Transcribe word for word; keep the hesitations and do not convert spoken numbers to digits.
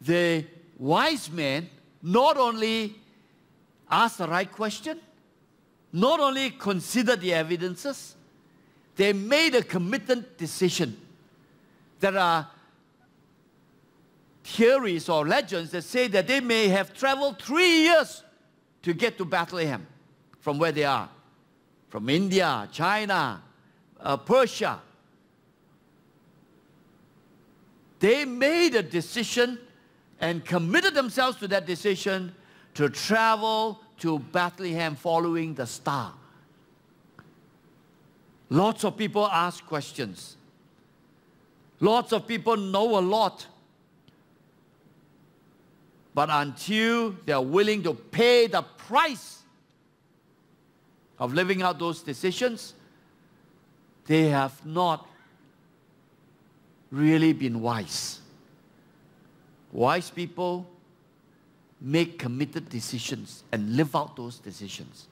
the wise men not only asked the right question, not only considered the evidences, they made a committed decision. There are theories or legends that say that they may have traveled three years to get to Bethlehem from where they are, from India, China, uh, Persia. They made a decision and committed themselves to that decision to travel to Bethlehem following the star. Lots of people ask questions. Lots of people know a lot. But until they are willing to pay the price of living out those decisions, they have not really been wise. Wise people make committed decisions and live out those decisions.